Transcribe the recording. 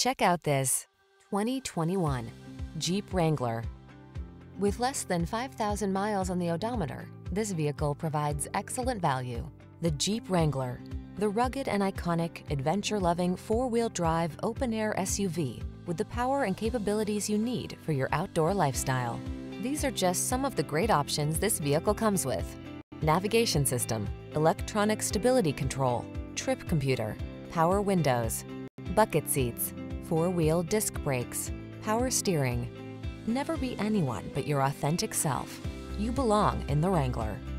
Check out this 2021 Jeep Wrangler. With less than 5,000 miles on the odometer, this vehicle provides excellent value. The Jeep Wrangler, the rugged and iconic, adventure-loving four-wheel drive open-air SUV with the power and capabilities you need for your outdoor lifestyle. These are just some of the great options this vehicle comes with: navigation system, electronic stability control, trip computer, power windows, bucket seats, four-wheel disc brakes, power steering. Never be anyone but your authentic self. You belong in the Wrangler.